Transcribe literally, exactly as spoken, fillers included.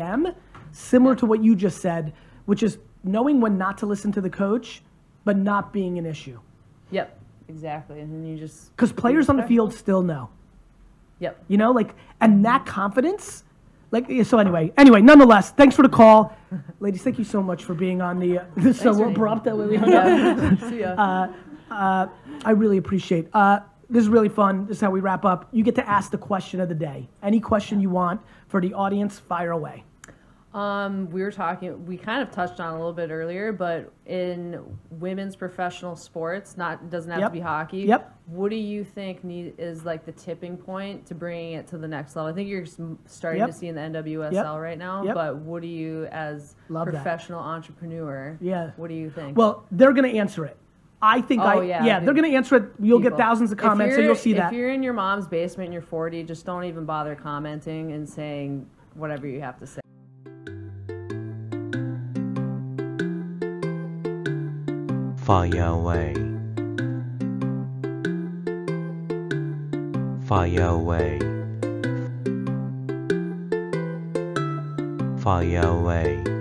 am, similar to what you just said, which is knowing when not to listen to the coach, but not being an issue. Yep, exactly. And then you just... Because players on the field still know. Yep. You know, like, and that confidence... Like, so anyway, anyway, nonetheless, thanks for the call. Ladies, thank you so much for being on the, uh, this so abrupt that we hung up. See ya. Uh, uh, I really appreciate, uh, this is really fun. This is how we wrap up. You get to ask the question of the day. Any question you want for the audience, fire away. Um, we were talking, we kind of touched on it a little bit earlier, but in women's professional sports, not doesn't have yep. to be hockey. Yep. What do you think need, is like the tipping point to bringing it to the next level? I think you're starting yep. to see in the N W S L yep. right now, yep. but what do you, as Love professional that. entrepreneur, yeah. what do you think? Well, they're going to answer it. I think oh, I, yeah, yeah they're going to answer it. You'll people. get thousands of comments, so you'll see if that. If you're in your mom's basement and you're forty, just don't even bother commenting and saying whatever you have to say. Fire away. Fire away. Fire away.